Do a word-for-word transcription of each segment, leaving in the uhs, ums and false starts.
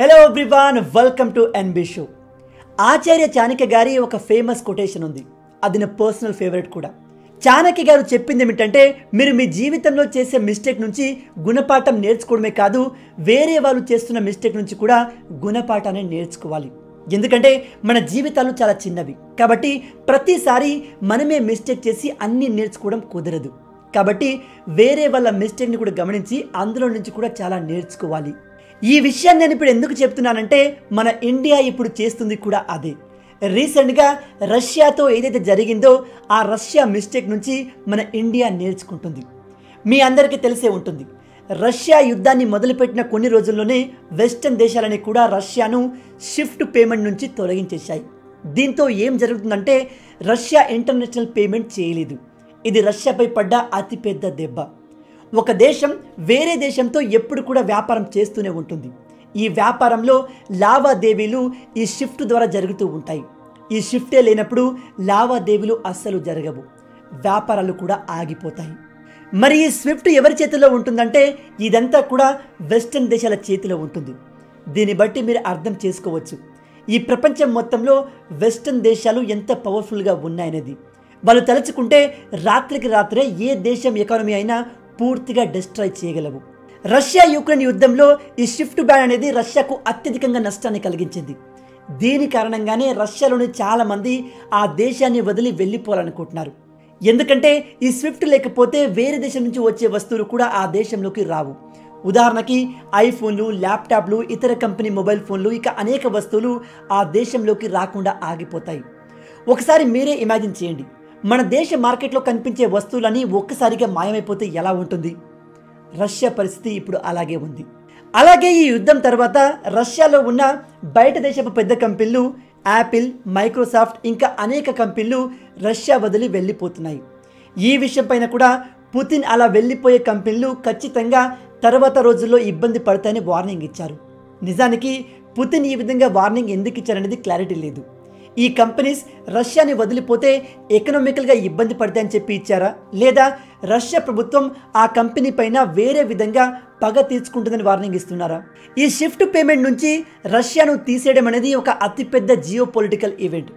Hello everyone welcome to NB show. Acharya Chanakya గారి ఒక famous quotation ఉంది, అది నా పర్సనల్ ఫేవరెట్ కూడా. చాణక్య గారు చెప్పింది ఏమిటంటే, మీరు మీ జీవితంలో చేసే మిస్టేక్ నుంచి గుణపాఠం నేర్చుకోవడమే కాదు, వేరే వాళ్ళు చేస్తున్న మిస్టేక్ నుంచి కూడా గుణపాఠాన్ని నేర్చుకోవాలి. ఎందుకంటే మన జీవితాలు చాలా చిన్నవి కాబట్టి ప్రతిసారి మనమే మిస్టేక్ చేసి అన్నీ నేర్చుకోవడం కుదరదు. కాబట్టి వేరే వాళ్ళ మిస్టేక్ని కూడా గమనించి అందులో నుంచి కూడా చాలా నేర్చుకోవాలి. ఈ విషయాన్ని నేను ఇప్పుడు ఎందుకు చెప్తున్నానంటే, మన ఇండియా ఇప్పుడు చేస్తుంది కూడా అదే. రీసెంట్గా రష్యాతో ఏదైతే జరిగిందో ఆ రష్యా మిస్టేక్ నుంచి మన ఇండియా నేర్చుకుంటుంది. మీ అందరికీ తెలిసే ఉంటుంది, రష్యా యుద్ధాన్ని మొదలుపెట్టిన కొన్ని రోజుల్లోనే వెస్టర్న్ దేశాలని కూడా రష్యాను స్విఫ్ట్ పేమెంట్ నుంచి తొలగించేశాయి. దీంతో ఏం జరుగుతుందంటే, రష్యా ఇంటర్నేషనల్ పేమెంట్ చేయలేదు. ఇది రష్యాపై పడ్డ అతిపెద్ద దెబ్బ. ఒక దేశం వేరే దేశంతో ఎప్పుడు కూడా వ్యాపారం చేస్తూనే ఉంటుంది. ఈ వ్యాపారంలో లావాదేవీలు ఈ షిఫ్ట్ ద్వారా జరుగుతూ ఉంటాయి. ఈ షిఫ్టే లేనప్పుడు లావాదేవీలు అస్సలు జరగవు, వ్యాపారాలు కూడా ఆగిపోతాయి. మరి ఈ స్విఫ్ట్ ఎవరి చేతిలో ఉంటుందంటే, ఇదంతా కూడా వెస్టర్న్ దేశాల చేతిలో ఉంటుంది. దీన్ని బట్టి మీరు అర్థం చేసుకోవచ్చు ఈ ప్రపంచం మొత్తంలో వెస్టర్న్ దేశాలు ఎంత పవర్ఫుల్గా ఉన్నాయనేది. వాళ్ళు తలుచుకుంటే రాత్రికి రాత్రే ఏ దేశం ఎకానమీ అయినా పూర్తిగా డిస్ట్రాయ్ చేయగలవు. రష్యా యూక్రెయిన్ యుద్ధంలో ఈ షిఫ్ట్ బ్యాన్ అనేది రష్యాకు అత్యధికంగా నష్టాన్ని కలిగించింది. దీని కారణంగానే రష్యాలోని చాలామంది ఆ దేశాన్ని వదిలి వెళ్ళిపోవాలనుకుంటున్నారు. ఎందుకంటే ఈ స్విఫ్ట్ లేకపోతే వేరే దేశం నుంచి వచ్చే వస్తువులు కూడా ఆ దేశంలోకి రావు. ఉదాహరణకి ఐఫోన్లు, ల్యాప్టాప్లు, ఇతర కంపెనీ మొబైల్ ఫోన్లు, ఇక అనేక వస్తువులు ఆ దేశంలోకి రాకుండా ఆగిపోతాయి. ఒకసారి మీరే ఇమాజిన్ చేయండి, మన దేశ మార్కెట్లో కనిపించే వస్తువులని ఒక్కసారిగా మాయమైపోతే ఎలా ఉంటుంది? రష్యా పరిస్థితి ఇప్పుడు అలాగే ఉంది. అలాగే ఈ యుద్ధం తర్వాత రష్యాలో ఉన్న బయట దేశపు పెద్ద కంపెనీలు యాపిల్, మైక్రోసాఫ్ట్ ఇంకా అనేక కంపెనీలు రష్యా వదిలి వెళ్ళిపోతున్నాయి. ఈ విషయం పైన కూడా పుతిన్ అలా వెళ్ళిపోయే కంపెనీలు ఖచ్చితంగా తర్వాత రోజుల్లో ఇబ్బంది పడతాయని వార్నింగ్ ఇచ్చారు. నిజానికి పుతిన్ ఈ విధంగా వార్నింగ్ ఎందుకు ఇచ్చారనేది క్లారిటీ లేదు. ఈ కంపెనీస్ రష్యాని వదిలిపోతే ఎకనామికల్గా ఇబ్బంది పడతాయని చెప్పి ఇచ్చారా, లేదా రష్యా ప్రభుత్వం ఆ కంపెనీ పైన వేరే విధంగా పగ తీర్చుకుంటుందని వార్నింగ్ ఇస్తున్నారా? ఈ షిఫ్ట్ పేమెంట్ నుంచి రష్యాను తీసేయడం అనేది ఒక అతిపెద్ద జియో పొలిటికల్ ఈవెంట్.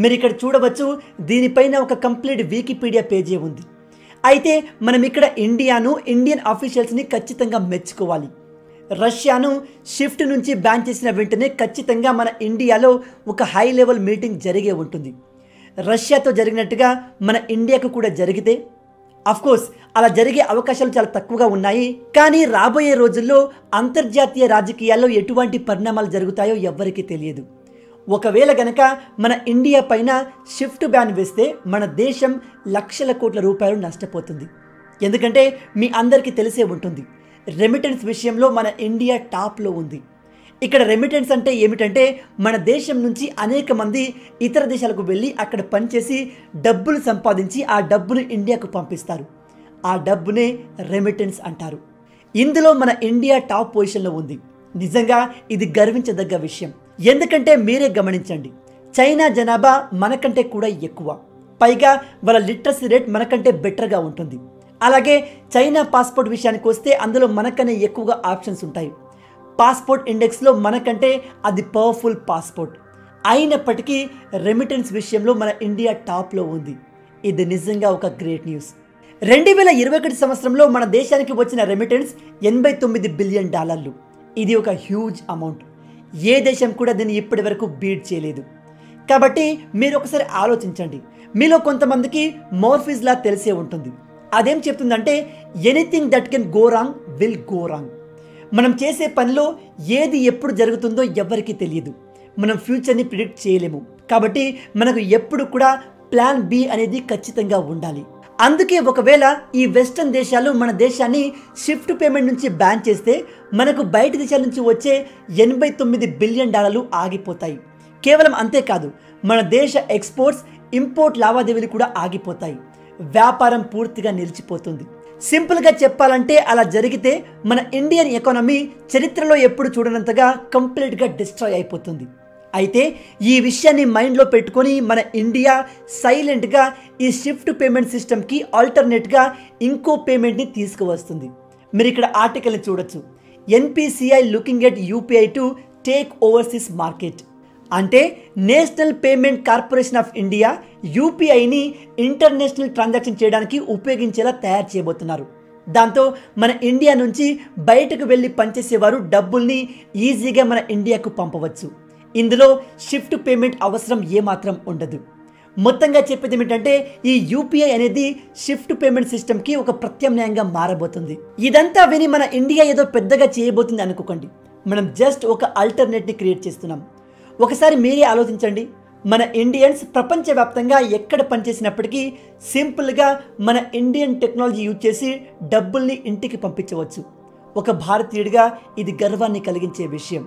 మీరు ఇక్కడ చూడవచ్చు, దీనిపైన ఒక కంప్లీట్ వికీపీడియా పేజీ ఉంది. అయితే మనం ఇక్కడ ఇండియాను, ఇండియన్ ఆఫీషియల్స్ని ఖచ్చితంగా మెచ్చుకోవాలి. రష్యాను షిఫ్ట్ నుంచి బ్యాన్ చేసిన వెంటనే ఖచ్చితంగా మన ఇండియాలో ఒక హై లెవెల్ మీటింగ్ జరిగే ఉంటుంది. రష్యాతో జరిగినట్టుగా మన ఇండియాకు కూడా జరిగితే, అఫ్కోర్స్ అలా జరిగే అవకాశాలు చాలా తక్కువగా ఉన్నాయి, కానీ రాబోయే రోజుల్లో అంతర్జాతీయ రాజకీయాల్లో ఎటువంటి పరిణామాలు జరుగుతాయో ఎవ్వరికీ తెలియదు. ఒకవేళ గనక మన ఇండియా పైన షిఫ్ట్ బ్యాన్ వేస్తే మన దేశం లక్షల కోట్ల రూపాయలు నష్టపోతుంది. ఎందుకంటే మీ అందరికీ తెలిసే ఉంటుంది, రెమిటెన్స్ విషయంలో మన ఇండియా టాప్లో ఉంది. ఇక్కడ రెమిటెన్స్ అంటే ఏమిటంటే, మన దేశం నుంచి అనేక మంది ఇతర దేశాలకు వెళ్ళి అక్కడ పనిచేసి డబ్బులు సంపాదించి ఆ డబ్బును ఇండియాకు పంపిస్తారు. ఆ డబ్బునే రెమిటెన్స్ అంటారు. ఇందులో మన ఇండియా టాప్ పొజిషన్లో ఉంది. నిజంగా ఇది గర్వించదగ్గ విషయం. ఎందుకంటే మీరే గమనించండి, చైనా జనాభా మనకంటే కూడా ఎక్కువ, పైగా వాళ్ళ లిటరసీ రేట్ మనకంటే బెటర్గా ఉంటుంది. అలాగే చైనా పాస్పోర్ట్ విషయానికి వస్తే అందులో మనకనే ఎక్కువగా ఆప్షన్స్ ఉంటాయి. పాస్పోర్ట్ ఇండెక్స్లో మనకంటే అది పవర్ఫుల్ పాస్పోర్ట్. అయినప్పటికీ రెమిటెన్స్ విషయంలో మన ఇండియా టాప్లో ఉంది. ఇది నిజంగా ఒక గ్రేట్ న్యూస్. రెండు వేల ఇరవై ఒకటి సంవత్సరంలో మన దేశానికి వచ్చిన రెమిటెన్స్ ఎనభై తొమ్మిది బిలియన్ డాలర్లు. ఇది ఒక హ్యూజ్ అమౌంట్. ఏ దేశం కూడా దీన్ని ఇప్పటి వరకు బీట్ చేయలేదు. కాబట్టి మీరు ఒకసారి ఆలోచించండి. మీలో కొంతమందికి మోర్ఫీస్లా తెలిసే ఉంటుంది. అదేం చెప్తుందంటే, anything that can go wrong will go wrong. మనం చేసే పనిలో ఏది ఎప్పుడు జరుగుతుందో ఎవరికీ తెలియదు. మనం ఫ్యూచర్ని ప్రిడిక్ట్ చేయలేము. కాబట్టి మనకు ఎప్పుడు కూడా ప్లాన్ బి అనేది ఖచ్చితంగా ఉండాలి. అందుకే ఒకవేళ ఈ వెస్టర్న్ దేశాలు మన దేశాన్ని షిఫ్ట్ పేమెంట్ నుంచి బ్యాన్ చేస్తే మనకు బయట దేశాల నుంచి వచ్చే ఎనభై తొమ్మిది బిలియన్ డాలర్లు ఆగిపోతాయి. కేవలం అంతేకాదు, మన దేశ ఎక్స్పోర్ట్స్, ఇంపోర్ట్ లావాదేవీలు కూడా ఆగిపోతాయి. వ్యాపారం పూర్తిగా నిలిచిపోతుంది. సింపుల్గా చెప్పాలంటే అలా జరిగితే మన ఇండియన్ ఎకానమీ చరిత్రలో ఎప్పుడు చూడనంతగా కంప్లీట్గా డిస్ట్రాయ్ అయిపోతుంది. అయితే ఈ విషయాన్ని మైండ్లో పెట్టుకొని మన ఇండియా సైలెంట్గా ఈ షిఫ్ట్ పేమెంట్ సిస్టమ్కి ఆల్టర్నేట్గా ఇంకో పేమెంట్ని తీసుకువస్తుంది. మీరు ఇక్కడ ఆర్టికల్ని చూడొచ్చు, NPCI looking at UPI to take overseas market. అంటే national payment corporation of India యూపీఐని ఇంటర్నేషనల్ ట్రాన్సాక్షన్ చేయడానికి ఉపయోగించేలా తయారు చేయబోతున్నారు. దాంతో మన ఇండియా నుంచి బయటకు వెళ్ళి పనిచేసేవారు డబ్బుల్ని ఈజీగా మన ఇండియాకు పంపవచ్చు. ఇందులో షిఫ్ట్ పేమెంట్ అవసరం ఏమాత్రం ఉండదు. మొత్తంగా చెప్పేది ఏమిటంటే ఈ యూపీఐ అనేది షిఫ్ట్ పేమెంట్ సిస్టమ్కి ఒక ప్రత్యామ్నాయంగా మారబోతుంది. ఇదంతా విని మన ఇండియా ఏదో పెద్దగా చేయబోతుంది అనుకోకండి, మనం జస్ట్ ఒక ఆల్టర్నేట్ని క్రియేట్ చేస్తున్నాం. ఒకసారి మీరే ఆలోచించండి, మన ఇండియన్స్ ప్రపంచవ్యాప్తంగా ఎక్కడ పనిచేసినప్పటికీ సింపుల్గా మన ఇండియన్ టెక్నాలజీ యూజ్ చేసి డబ్బుల్ని ఇంటికి పంపించవచ్చు. ఒక భారతీయుడిగా ఇది గర్వాన్ని కలిగించే విషయం.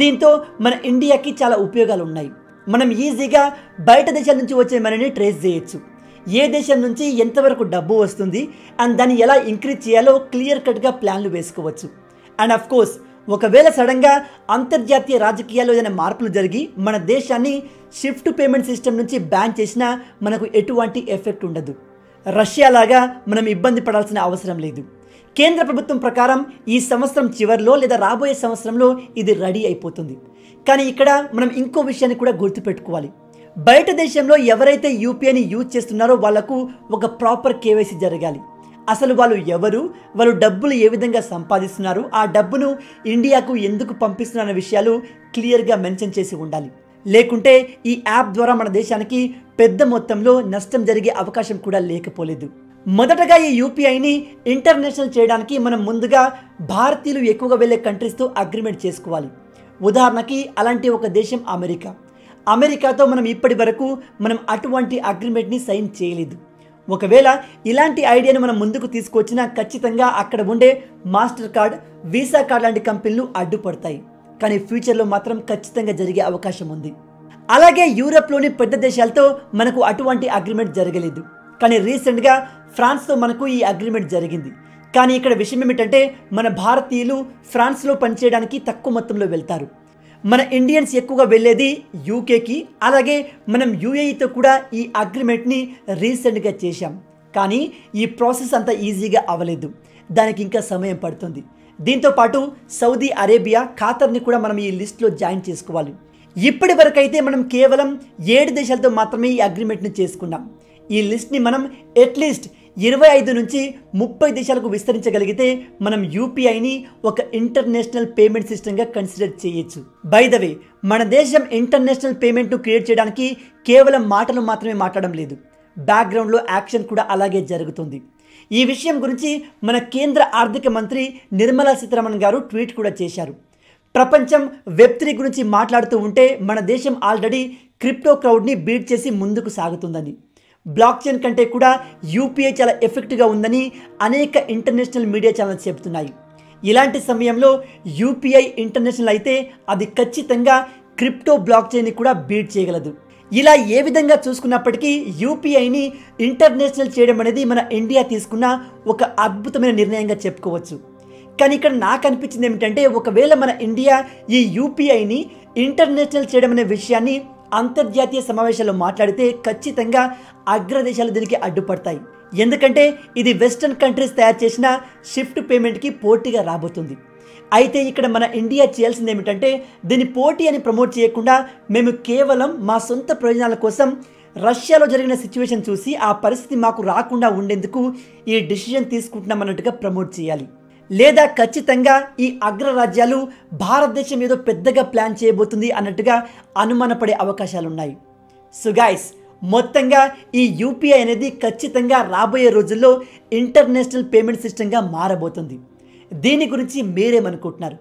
దీంతో మన ఇండియాకి చాలా ఉపయోగాలు ఉన్నాయి. మనం ఈజీగా బయట దేశాల నుంచి వచ్చే మనీని ట్రేస్ చేయొచ్చు. ఏ దేశం నుంచి ఎంతవరకు డబ్బు వస్తుంది అండ్ దాన్ని ఎలా ఇంక్రీజ్ చేయాలో క్లియర్ కట్గా ప్లాన్లు వేసుకోవచ్చు. అండ్ ఆఫ్ కోర్స్ ఒకవేళ సడన్గా అంతర్జాతీయ రాజకీయాల్లో ఏదైనా మార్పులు జరిగి మన దేశాన్ని షిఫ్ట్ పేమెంట్ సిస్టమ్ నుంచి బ్యాన్ చేసినా మనకు ఎటువంటి ఎఫెక్ట్ ఉండదు. రష్యా లాగా మనం ఇబ్బంది పడాల్సిన అవసరం లేదు. కేంద్ర ప్రభుత్వం ప్రకారం ఈ సంవత్సరం చివరిలో లేదా రాబోయే సంవత్సరంలో ఇది రెడీ అయిపోతుంది. కానీ ఇక్కడ మనం ఇంకో విషయాన్ని కూడా గుర్తుపెట్టుకోవాలి. బయట దేశంలో ఎవరైతే యూపీఐని యూజ్ చేస్తున్నారో వాళ్లకు ఒక ప్రాపర్ కేవైసీ జరగాలి. అసలు వాళ్ళు ఎవరు, వాళ్ళు డబ్బులు ఏ విధంగా సంపాదిస్తున్నారు, ఆ డబ్బును ఇండియాకు ఎందుకు పంపిస్తున్నారు అనే విషయాలు క్లియర్గా మెన్షన్ చేసి ఉండాలి. లేకుంటే ఈ యాప్ ద్వారా మన దేశానికి పెద్ద మొత్తంలో నష్టం జరిగే అవకాశం కూడా లేకపోలేదు. మొదటగా ఈ యూపీఐని ఇంటర్నేషనల్ చేయడానికి మనం ముందుగా భారతీయులు ఎక్కువగా వెళ్ళే కంట్రీస్తో అగ్రిమెంట్ చేసుకోవాలి. ఉదాహరణకి అలాంటి ఒక దేశం అమెరికా. అమెరికాతో మనం ఇప్పటి వరకు మనం అటువంటి అగ్రిమెంట్ని సైన్ చేయలేదు. ఒకవేళ ఇలాంటి ఐడియాను మనం ముందుకు తీసుకొచ్చినా ఖచ్చితంగా అక్కడ ఉండే మాస్టర్ కార్డ్, వీసా కార్డ్ లాంటి కంపెనీలు అడ్డుపడతాయి. కానీ ఫ్యూచర్లో మాత్రం ఖచ్చితంగా జరిగే అవకాశం ఉంది. అలాగే యూరప్లోని పెద్ద దేశాలతో మనకు అటువంటి అగ్రిమెంట్ జరగలేదు. కానీ రీసెంట్గా ఫ్రాన్స్తో మనకు ఈ అగ్రిమెంట్ జరిగింది. కానీ ఇక్కడ విషయం ఏమిటంటే మన భారతీయులు ఫ్రాన్స్లో పనిచేయడానికి తక్కువ మొత్తంలో వెళ్తారు. మన ఇండియన్స్ ఎక్కువగా వెళ్ళేది యూకేకి. అలాగే మనం యూఏఈతో కూడా ఈ అగ్రిమెంట్ని రీసెంట్గా చేశాం. కానీ ఈ ప్రాసెస్ అంత ఈజీగా అవ్వలేదు, దానికి ఇంకా సమయం పడుతుంది. దీంతోపాటు సౌదీ అరేబియా, ఖాతర్ని కూడా మనం ఈ లిస్ట్లో జాయిన్ చేసుకోవాలి. ఇప్పటి వరకు అయితే మనం కేవలం ఏడు దేశాలతో మాత్రమే ఈ అగ్రిమెంట్ని చేసుకున్నాం. ఈ లిస్ట్ని మనం అట్లీస్ట్ ఇరవై ఐదు నుంచి ముప్పై దేశాలకు విస్తరించగలిగితే మనం యూపీఐని ఒక ఇంటర్నేషనల్ పేమెంట్ సిస్టమ్గా కన్సిడర్ చేయొచ్చు. బై ద వే, మన దేశం ఇంటర్నేషనల్ పేమెంట్ను క్రియేట్ చేయడానికి కేవలం మాటలు మాత్రమే మాట్లాడడం లేదు, బ్యాక్గ్రౌండ్లో యాక్షన్ కూడా అలాగే జరుగుతుంది. ఈ విషయం గురించి మన కేంద్ర ఆర్థిక మంత్రి నిర్మలా సీతారామన్ గారు ట్వీట్ కూడా చేశారు. ప్రపంచం వెబ్ త్రీ గురించి మాట్లాడుతూ ఉంటే మన దేశం ఆల్రెడీ క్రిప్టో క్రౌడ్ని బీట్ చేసి ముందుకు సాగుతుందని, బ్లాక్ చైన్ కంటే కూడా యూపీఐ చాలా ఎఫెక్టివ్గా ఉందని అనేక ఇంటర్నేషనల్ మీడియా ఛానల్స్ చెబుతున్నాయి. ఇలాంటి సమయంలో యూపీఐ ఇంటర్నేషనల్ అయితే అది ఖచ్చితంగా క్రిప్టో బ్లాక్ చైన్ని కూడా బీట్ చేయగలదు. ఇలా ఏ విధంగా చూసుకున్నప్పటికీ యూపీఐని ఇంటర్నేషనల్ చేయడం అనేది మన ఇండియా తీసుకున్న ఒక అద్భుతమైన నిర్ణయంగా చెప్పుకోవచ్చు. కానీ ఇక్కడ నాకు అనిపించింది ఏమిటంటే ఒకవేళ మన ఇండియా ఈ యూపీఐని ఇంటర్నేషనల్ చేయడం అనే విషయాన్ని అంతర్జాతీయ సమావేశాల్లో మాట్లాడితే ఖచ్చితంగా అగ్రదేశాలు దీనికి అడ్డుపడతాయి. ఎందుకంటే ఇది వెస్టర్న్ కంట్రీస్ తయారు చేసిన షిఫ్ట్ పేమెంట్కి పోటీగా రాబోతుంది. అయితే ఇక్కడ మన ఇండియా చేయాల్సింది ఏమిటంటే దీన్ని పోటీ అని ప్రమోట్ చేయకుండా మేము కేవలం మా సొంత ప్రయోజనాల కోసం రష్యాలో జరిగిన సిచ్యువేషన్ చూసి ఆ పరిస్థితి మాకు రాకుండా ఉండేందుకు ఈ డిసిషన్ తీసుకుంటున్నాం అన్నట్టుగా ప్రమోట్ చేయాలి. లేదా ఖచ్చితంగా ఈ అగ్రరాజ్యాలు భారతదేశం ఏదో పెద్దగా ప్లాన్ చేయబోతుంది అన్నట్టుగా అనుమానపడే అవకాశాలున్నాయి. సో గైస్, మొత్తంగా ఈ యూపీఐ అనేది ఖచ్చితంగా రాబోయే రోజుల్లో ఇంటర్నేషనల్ పేమెంట్ సిస్టమ్గా మారబోతుంది. దీని గురించి మీరేమనుకుంటున్నారు?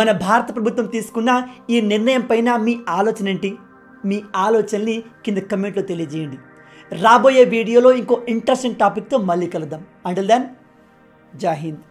మన భారత ప్రభుత్వం తీసుకున్న ఈ నిర్ణయం పైన మీ ఆలోచన ఏంటి? మీ ఆలోచనని కింద కమెంట్లో తెలియజేయండి. రాబోయే వీడియోలో ఇంకో ఇంట్రెస్టింగ్ టాపిక్తో మళ్ళీ కలుద్దాం. అంటిల్ దెన్, జై హింద్.